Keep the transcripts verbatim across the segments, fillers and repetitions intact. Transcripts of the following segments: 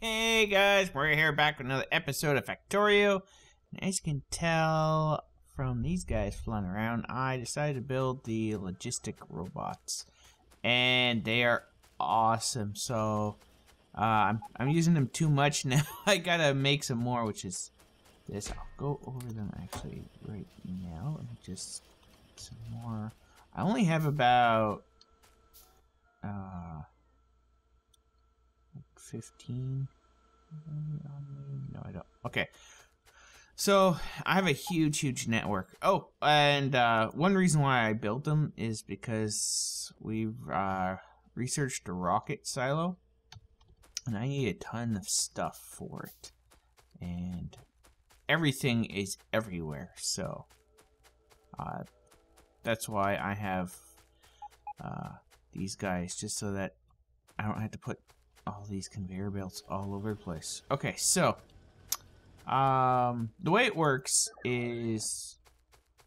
Hey guys, we're here back with another episode of Factorio. And as you can tell from these guys flying around, I decided to build the logistic robots. And they are awesome, so uh, I'm, I'm using them too much now. I gotta make some more, which is this. I'll go over them actually right now and just some more. I only have about... Uh, fifteen? No, I don't. Okay. So, I have a huge, huge network. Oh, and uh, one reason why I built them is because we've uh, researched a rocket silo. And I need a ton of stuff for it. And everything is everywhere. So, uh, that's why I have uh, these guys. Just so that I don't have to put all these conveyor belts all over the place. Okay, so um, the way it works is,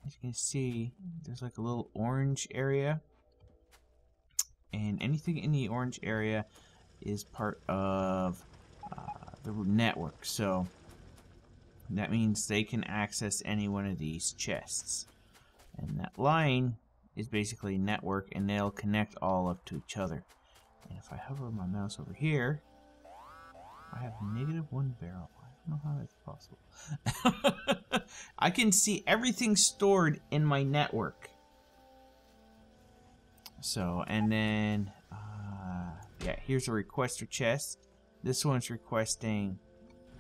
as you can see, there's like a little orange area, and anything in the orange area is part of uh, the network. So that means they can access any one of these chests, and that line is basically network, and they'll connect all up to each other. And if I hover my mouse over here, I have negative one barrel. I don't know how that's possible. I can see everything stored in my network. So, and then, uh, yeah, here's a requester chest. This one's requesting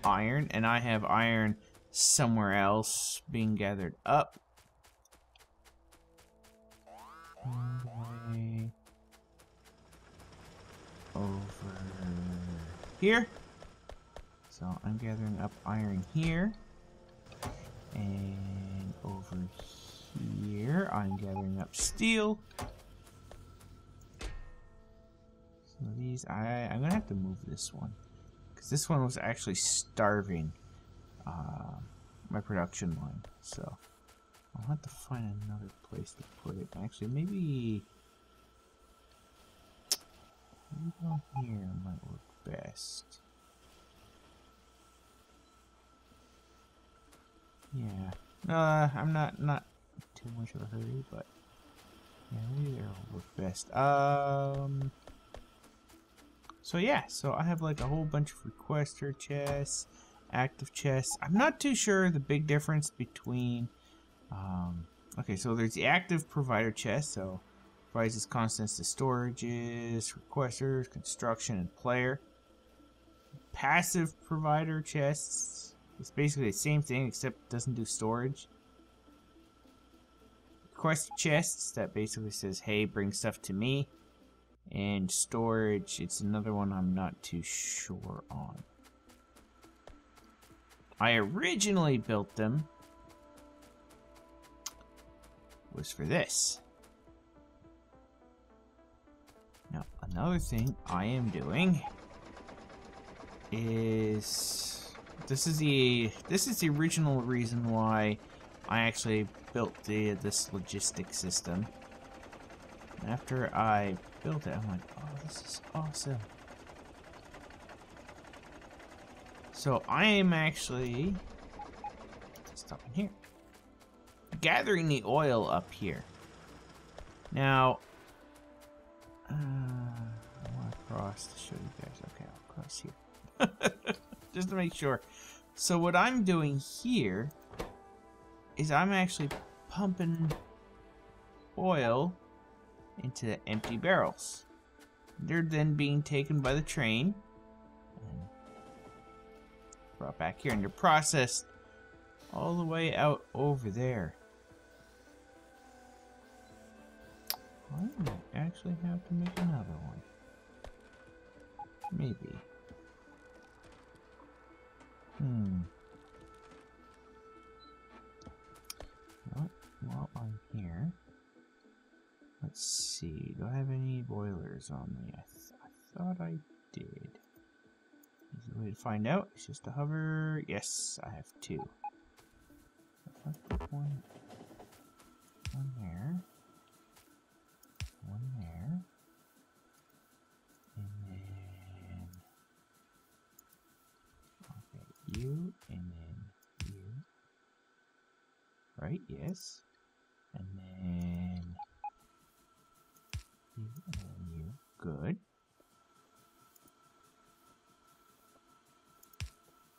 iron, and I have iron somewhere else being gathered up. Okay. Over here. So I'm gathering up iron here. And over here, I'm gathering up steel. So these, I, I'm gonna have to move this one, because this one was actually starving uh, my production line. So I'll have to find another place to put it. Actually, maybe Maybe down here might work best. Yeah. Uh, I'm not not too much of a hurry, but yeah, maybe there will work best. Um. So yeah, so I have like a whole bunch of requester chests, active chests. I'm not too sure the big difference between. Um. Okay, so there's the active provider chest. So. Provides its constants to storages, requesters, construction, and player. Passive provider chests. It's basically the same thing, except it doesn't do storage. Request chests, that basically says, hey, bring stuff to me. And storage, it's another one I'm not too sure on. I originally built them. Was for this. Now, another thing I am doing is this is the this is the original reason why I actually built the this logistic system. And after I built it, I'm like, oh, this is awesome. So I am actually stopping here, gathering the oil up here. Now. Uh, I want to cross to show you guys. Okay, I'll cross here. Just to make sure. So what I'm doing here is I'm actually pumping oil into the empty barrels. They're then being taken by the train and brought back here, and they're processed all the way out over there. I might actually have to make another one. Maybe. Hmm. Well, while I'm here, let's see. Do I have any boilers on me? I, th I thought I did. There's a way to find out. It's just to hover. Yes, I have two. If I put one on there. One there, and then you, and then you, right? Yes, and then you, and then you, good.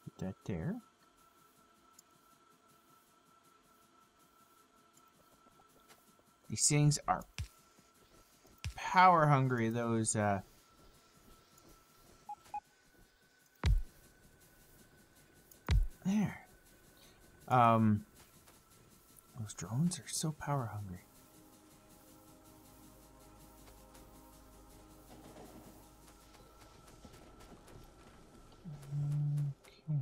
Put that there. These things are power hungry, those uh there. Um those drones are so power hungry. Okay.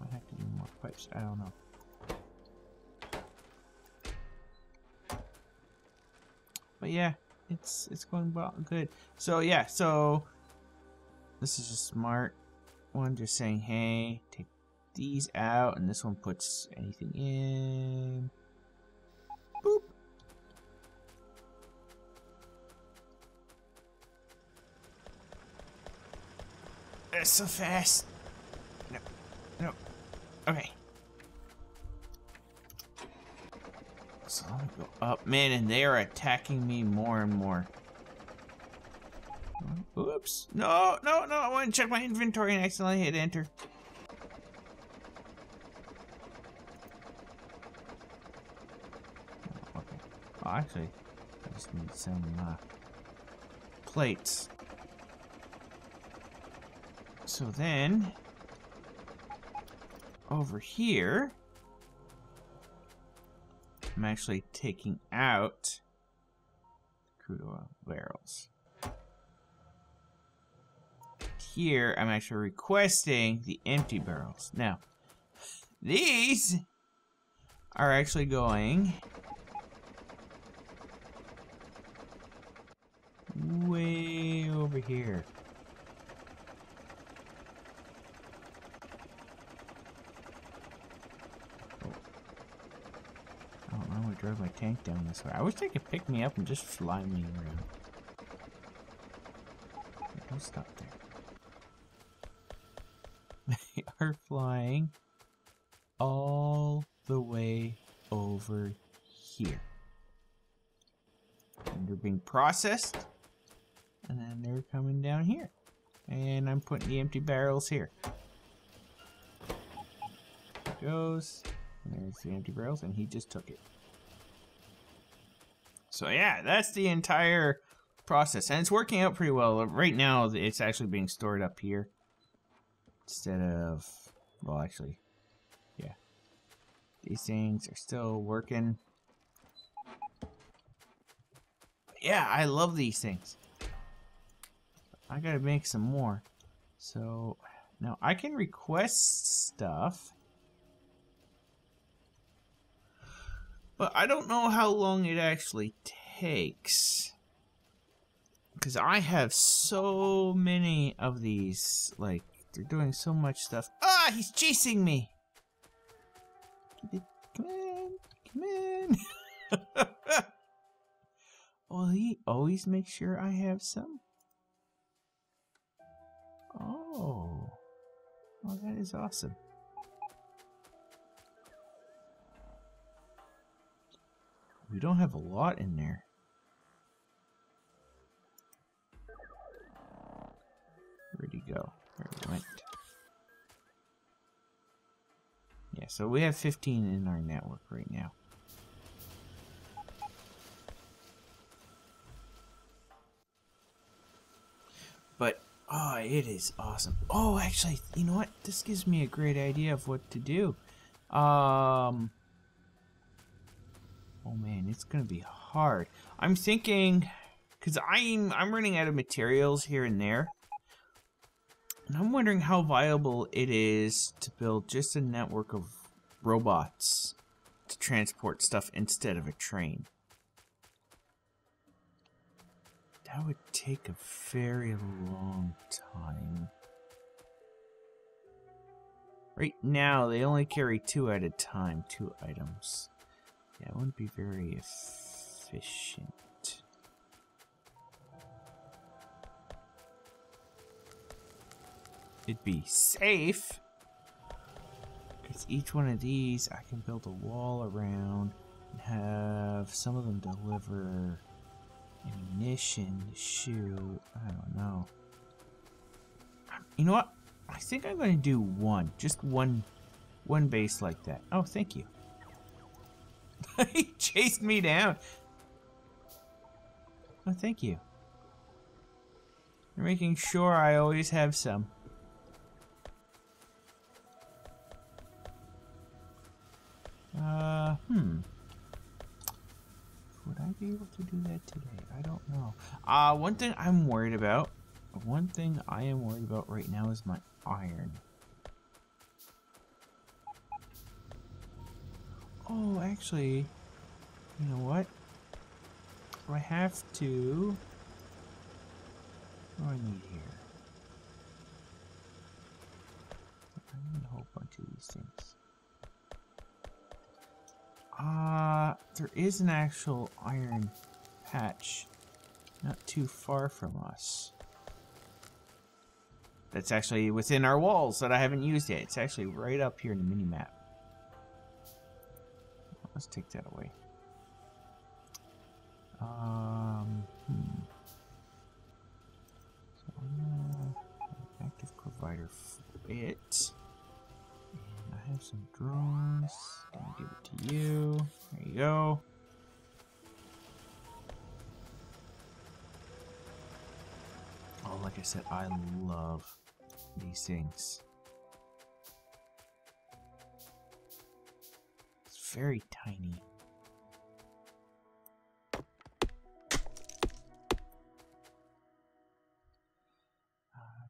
Might have to do more pipes, I don't know. But yeah, it's it's going well, good. So yeah, so this is a smart one, just saying, hey, take these out, and this one puts anything in. Boop. That's so fast. No, no. Okay. So let me go up, man, and they are attacking me more and more. Oops. No, no, no, I want to check my inventory and accidentally hit enter. Okay. Oh, actually, I just need some uh, plates. So then, over here, I'm actually taking out crude oil barrels. Here, I'm actually requesting the empty barrels. Now, these are actually going way over here. Drove my tank down this way. I wish they could pick me up and just fly me around. Don't stop there. They are flying all the way over here. And they're being processed. And then they're coming down here. And I'm putting the empty barrels here. There goes. And there's the empty barrels, and he just took it. So yeah, that's the entire process, and it's working out pretty well. Right now, it's actually being stored up here instead of, well, actually, yeah. These things are still working. But yeah, I love these things. I gotta make some more. So now I can request stuff. But I don't know how long it actually takes, because I have so many of these, like, they're doing so much stuff. Ah, he's chasing me! Come in, come in! Will he always make sure I have some? Oh, oh, that is awesome. We don't have a lot in there. Where'd he go? Where he went? Yeah, so we have fifteen in our network right now. But, oh, it is awesome. Oh, actually, you know what? This gives me a great idea of what to do. Um... Oh man, it's gonna be hard. I'm thinking, cause I'm I'm running out of materials here and there, and I'm wondering how viable it is to build just a network of robots to transport stuff instead of a train. That would take a very long time. Right now, they only carry two at a time, two items. Yeah, it wouldn't be very efficient. should be safe. Because each one of these I can build a wall around and have some of them deliver ammunition to shoot. I don't know. You know what? I think I'm going to do one. Just one one base like that. Oh, thank you. He chased me down. Oh, thank you. You're making sure I always have some. Uh, hmm. Would I be able to do that today? I don't know. Uh, one thing I'm worried about. One thing I am worried about right now is my iron. Oh, actually, you know what? I have to... What do I need here? I need a whole bunch of these things. Ah, uh, there is an actual iron patch not too far from us. That's actually within our walls that I haven't used yet. It's actually right up here in the mini-map. Let's take that away. Um, hmm. So I'm going to active provider for it. And I have some drones. I'm going to give it to you. There you go. Oh, like I said, I love these things. It's very tiny. Uh,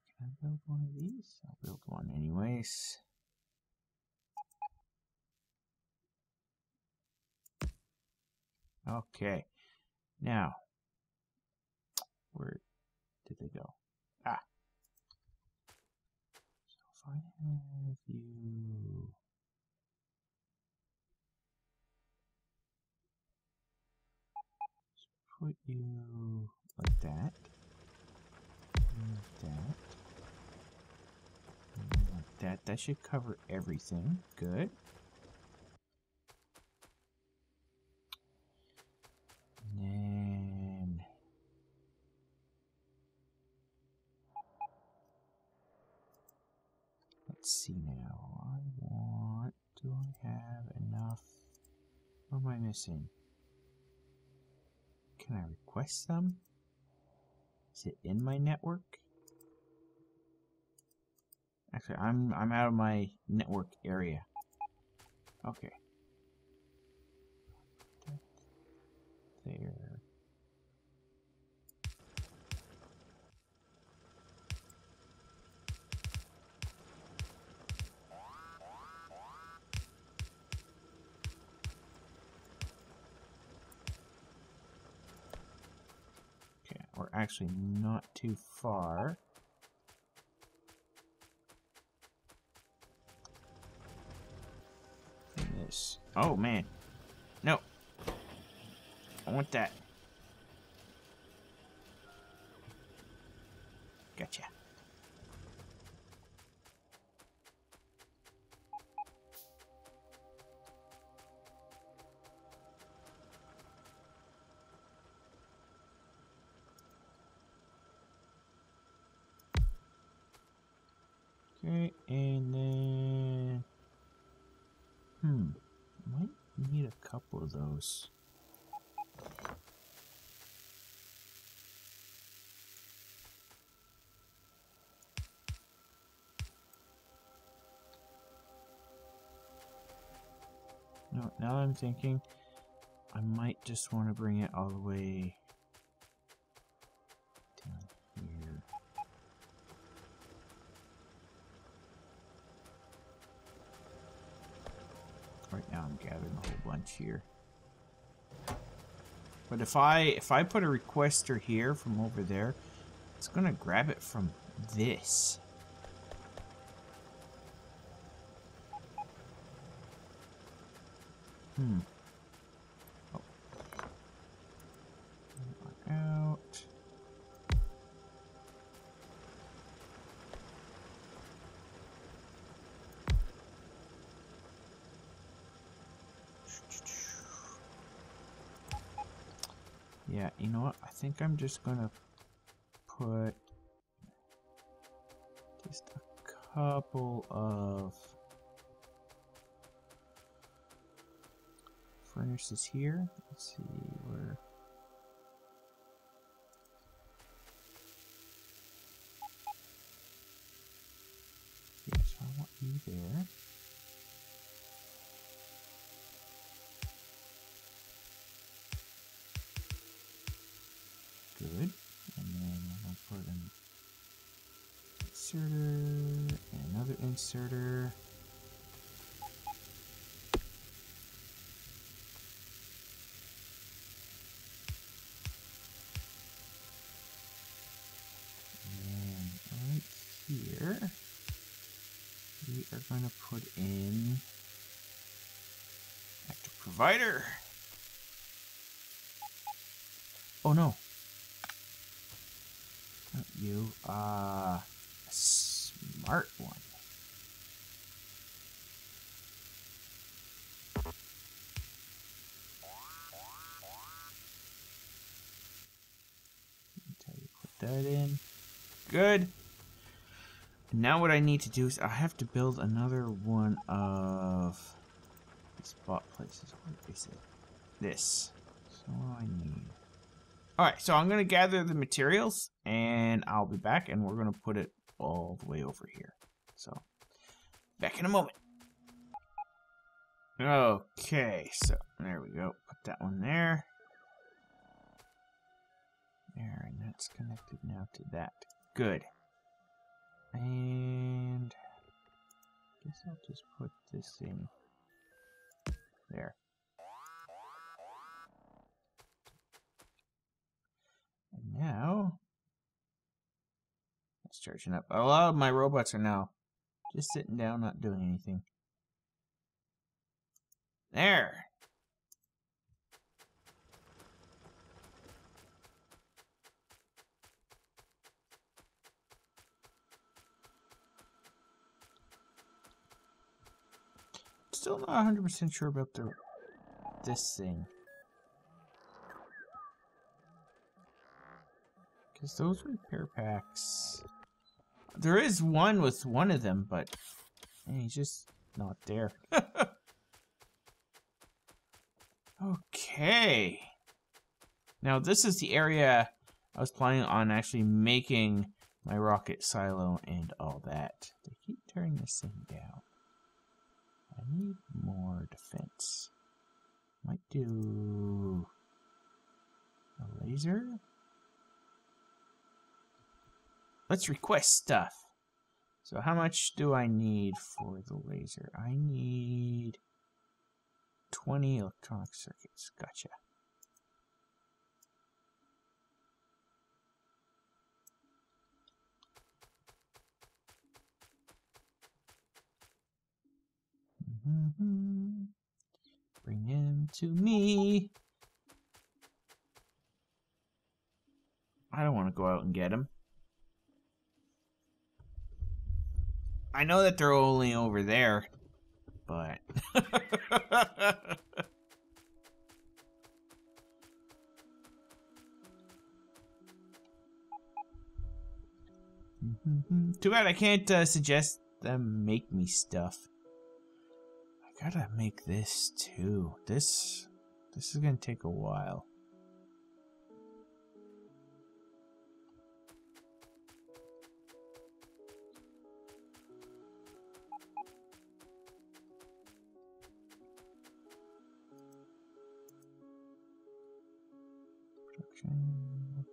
can I build one of these? I'll build one anyways. Okay. Now, where did they go? Ah. So if I have you... Put you like that, like that, like that. That should cover everything. Good. And then let's see now. I want. Do I have enough? What am I missing? Can I request them? Is it in my network? Actually, I'm I'm out of my network area. Okay. There. We're actually not too far. This. Oh man. No. I want that. Gotcha. Okay, and then, hmm, might need a couple of those. No, now I'm thinking, I might just want to bring it all the way. Right now I'm gathering a whole bunch here. But if I if I put a requester here from over there, it's gonna grab it from this. Hmm. Oh. Out. Yeah, you know what? I think I'm just gonna put just a couple of furnaces here. Let's see where. Yeah, so I want you there. Good. And then I'll put an inserter, and another inserter. And right here, we are going to put in active provider. Oh no. You uh, a smart one. Until you put that in. Good. Now what I need to do is I have to build another one of these bot places. What is it? This. So what do I need? Alright, so I'm going to gather the materials, and I'll be back, and we're going to put it all the way over here. So, back in a moment. Okay, so, there we go. Put that one there. There, and that's connected now to that. Good. And I guess I'll just put this in there. And now, it's charging up. A lot of my robots are now just sitting down, not doing anything. There. Still not one hundred percent sure about the this thing. Because those repair packs, there is one with one of them, but man, he's just not there. Okay. Now this is the area I was planning on actually making my rocket silo and all that. They keep tearing this thing down. I need more defense. Might do a laser. Let's request stuff. So how much do I need for the laser? I need twenty electronic circuits. Gotcha. Mm-hmm. Bring him to me. I don't want to go out and get him. I know that they're only over there, but too bad I can't uh, suggest them make me stuff. I gotta make this too. This this is gonna take a while.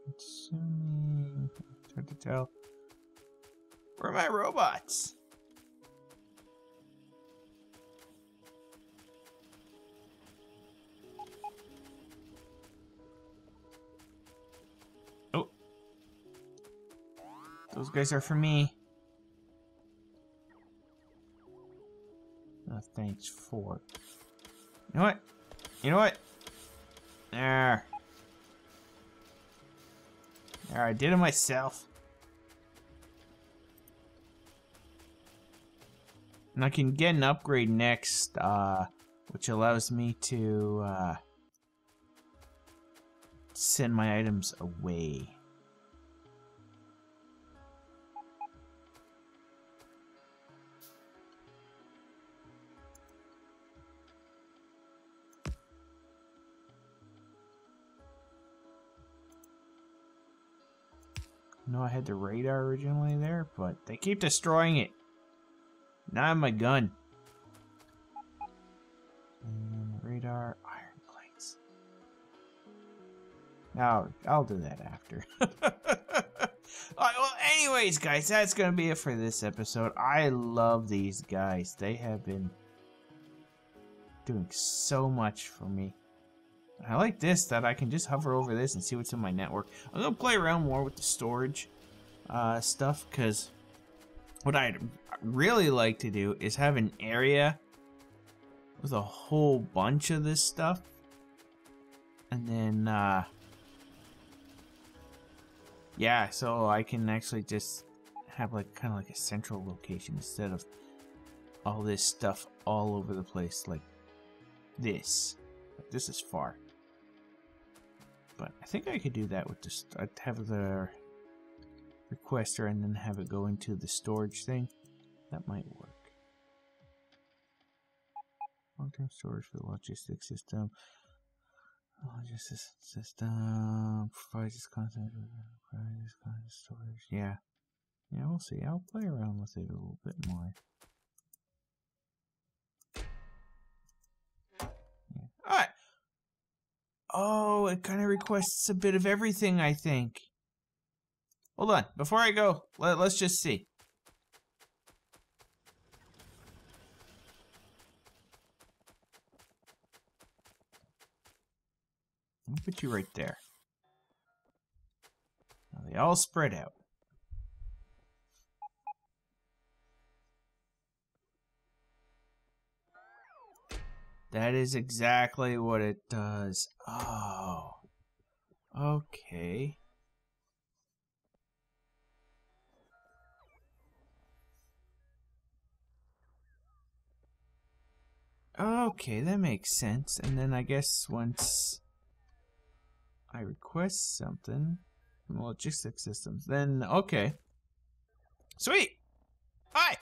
Consuming. It's hard to tell. Where are my robots? Oh, those guys are for me. No thanks for. You know what? You know what? There. There, I did it myself. And I can get an upgrade next, uh, which allows me to, uh, send my items away. No, I had the radar originally there, but they keep destroying it. Now I have my gun. And radar, iron plates. Now, I'll, I'll do that after. All right, well, anyways, guys, that's going to be it for this episode. I love these guys. They have been doing so much for me. I like this, that I can just hover over this and see what's in my network. I'm going to play around more with the storage uh, stuff, because what I'd really like to do is have an area with a whole bunch of this stuff. And then, uh, yeah, so I can actually just have like kind of like a central location instead of all this stuff all over the place like this. This is far. But I think I could do that with this. I'd have the requester and then have it go into the storage thing. That might work. Long-term storage for the logistics system. Logistics system provides this content. Provides this kind of storage. Yeah. Yeah, we'll see. I'll play around with it a little bit more. All right. Oh, it kind of requests a bit of everything, I think. Hold on. Before I go, let, let's just see. I'll put you right there. Now they all spread out. That is exactly what it does. Oh. Okay. Okay, that makes sense. And then I guess once I request something from logistics systems, then okay. Sweet! Hi!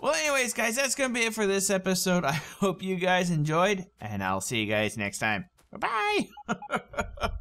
Well, anyways, guys, that's going to be it for this episode. I hope you guys enjoyed, and I'll see you guys next time. Bye-bye!